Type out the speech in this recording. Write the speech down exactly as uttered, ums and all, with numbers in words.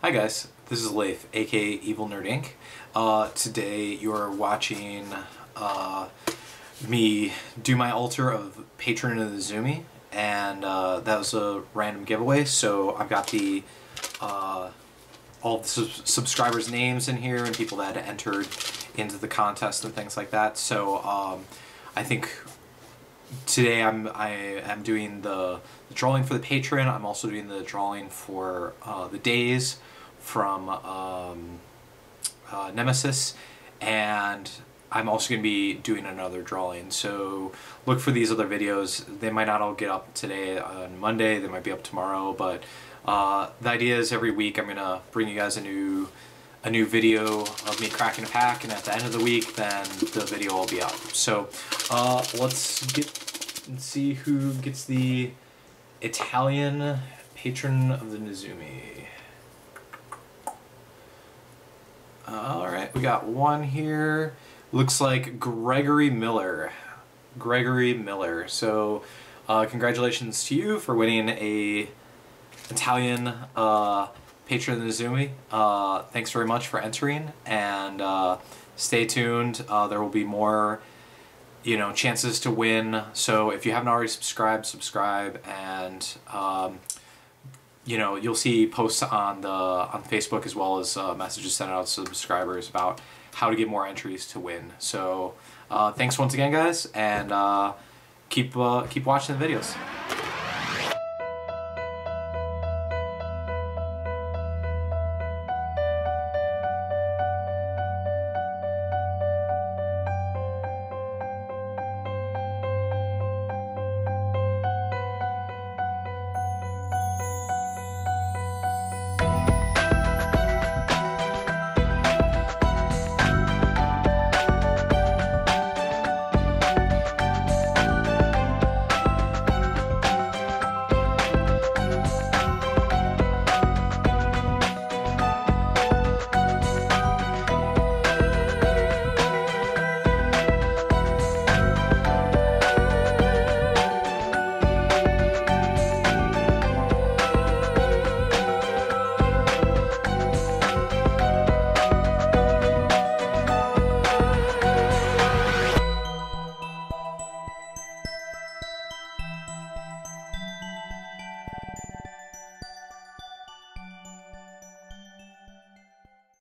Hi guys, this is Leif, aka Evil Nerd Incorporated. Uh, today you're watching uh, me do my altar of Patron of the Nezumi, and uh, that was a random giveaway, so I've got the uh, all the sub subscribers' names in here and people that entered into the contest and things like that. So um, I think today I'm I am doing the, the drawing for the patron. I'm also doing the drawing for uh, the days from um, uh, Nemesis, and I'm also going to be doing another drawing, so look for these other videos. They might not all get up today on Monday, they might be up tomorrow, but uh, the idea is every week I'm going to bring you guys a new a new video of me cracking a pack, and at the end of the week then the video will be up. So uh, let's get and see who gets the Italian Patron of the Nezumi. Alright, we got one here. Looks like Gregory Miller. Gregory Miller. So, uh, congratulations to you for winning a Italian uh, Patron of the Nezumi. Uh, thanks very much for entering, and uh, stay tuned. Uh, there will be more, you know, chances to win. So if you haven't already subscribed, subscribe, and um, you know, you'll see posts on the on Facebook as well as uh, messages sent out to subscribers about how to get more entries to win. So uh, thanks once again, guys, and uh, keep uh, keep watching the videos.